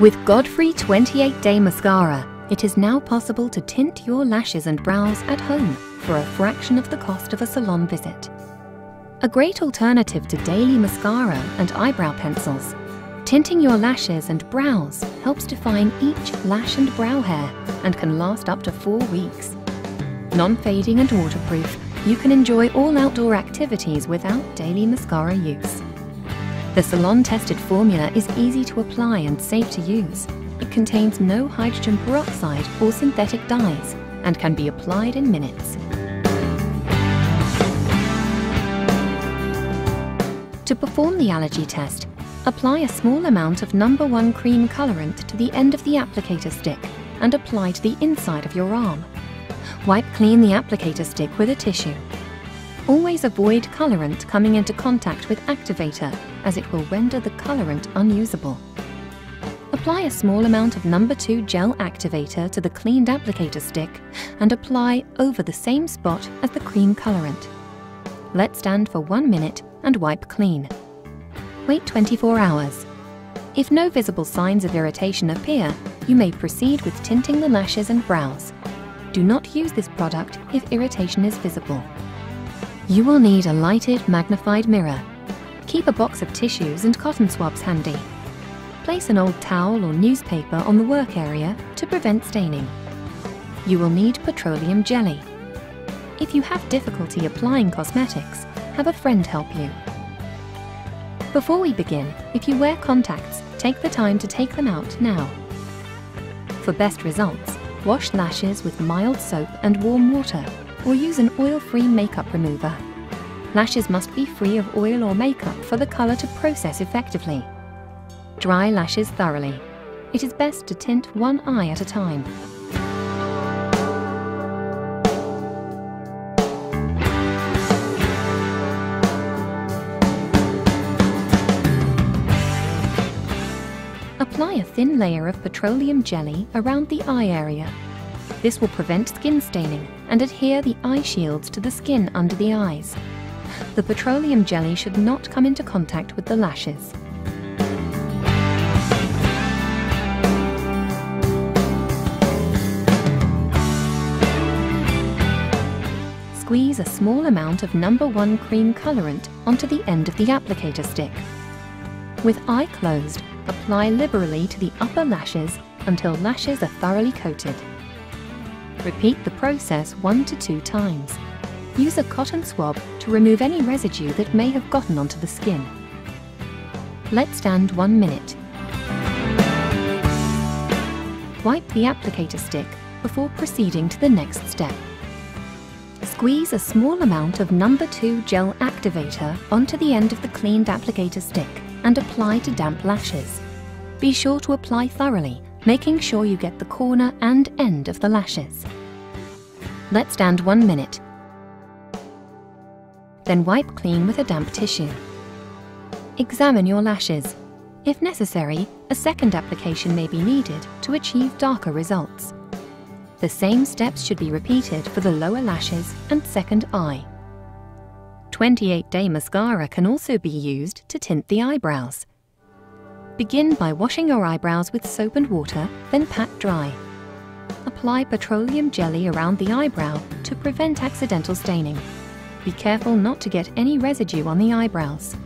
With Godefroy 28-Day Mascara, it is now possible to tint your lashes and brows at home for a fraction of the cost of a salon visit. A great alternative to daily mascara and eyebrow pencils, tinting your lashes and brows helps define each lash and brow hair and can last up to 4 weeks. Non-fading and waterproof, you can enjoy all outdoor activities without daily mascara use. The salon-tested formula is easy to apply and safe to use. It contains no hydrogen peroxide or synthetic dyes and can be applied in minutes. To perform the allergy test, apply a small amount of No. 1 cream colorant to the end of the applicator stick and apply to the inside of your arm. Wipe clean the applicator stick with a tissue. Always avoid colorant coming into contact with activator, as it will render the colorant unusable. Apply a small amount of No. 2 gel activator to the cleaned applicator stick and apply over the same spot as the cream colorant. Let stand for 1 minute and wipe clean. Wait 24 hours. If no visible signs of irritation appear, you may proceed with tinting the lashes and brows. Do not use this product if irritation is visible. You will need a lighted, magnified mirror. Keep a box of tissues and cotton swabs handy. Place an old towel or newspaper on the work area to prevent staining. You will need petroleum jelly. If you have difficulty applying cosmetics, have a friend help you. Before we begin, if you wear contacts, take the time to take them out now. For best results, wash lashes with mild soap and warm water, or use an oil-free makeup remover. Lashes must be free of oil or makeup for the color to process effectively. Dry lashes thoroughly. It is best to tint one eye at a time. Apply a thin layer of petroleum jelly around the eye area. This will prevent skin staining and adhere the eye shields to the skin under the eyes. The petroleum jelly should not come into contact with the lashes. Squeeze a small amount of No. 1 cream colorant onto the end of the applicator stick. With eye closed, apply liberally to the upper lashes until lashes are thoroughly coated. Repeat the process 1 to 2 times. Use a cotton swab to remove any residue that may have gotten onto the skin. Let stand 1 minute. Wipe the applicator stick before proceeding to the next step. Squeeze a small amount of No. 2 gel activator onto the end of the cleaned applicator stick and apply to damp lashes. Be sure to apply thoroughly, making sure you get the corner and end of the lashes. Let stand 1 minute. Then wipe clean with a damp tissue. Examine your lashes. If necessary, a second application may be needed to achieve darker results. The same steps should be repeated for the lower lashes and second eye. 28-day mascara can also be used to tint the eyebrows. Begin by washing your eyebrows with soap and water, then pat dry. Apply petroleum jelly around the eyebrow to prevent accidental staining. Be careful not to get any residue on the eyebrows.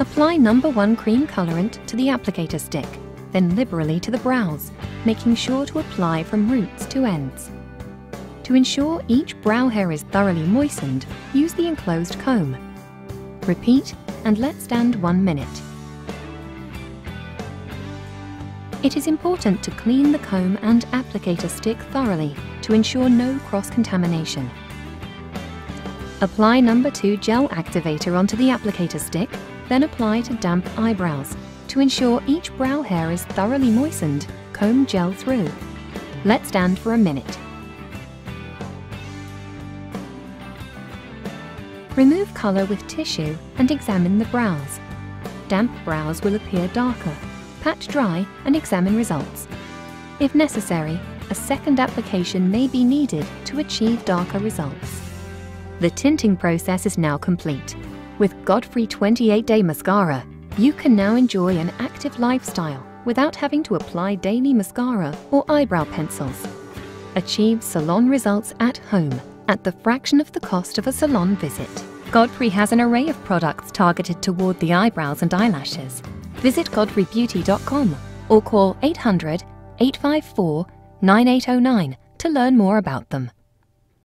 Apply No. 1 cream colorant to the applicator stick, then liberally to the brows, making sure to apply from roots to ends. To ensure each brow hair is thoroughly moistened, use the enclosed comb. Repeat and let stand 1 minute. It is important to clean the comb and applicator stick thoroughly to ensure no cross-contamination. Apply No. 2 gel activator onto the applicator stick, then apply to damp eyebrows to ensure each brow hair is thoroughly moistened, comb gel through. Let stand for a minute. Remove color with tissue and examine the brows. Damp brows will appear darker. Pat dry and examine results. If necessary, a second application may be needed to achieve darker results. The tinting process is now complete. With Godefroy 28-Day Mascara, you can now enjoy an active lifestyle without having to apply daily mascara or eyebrow pencils. Achieve salon results at home at the fraction of the cost of a salon visit. Godefroy has an array of products targeted toward the eyebrows and eyelashes. Visit GodefroyBeauty.com or call 800-854-9809 to learn more about them.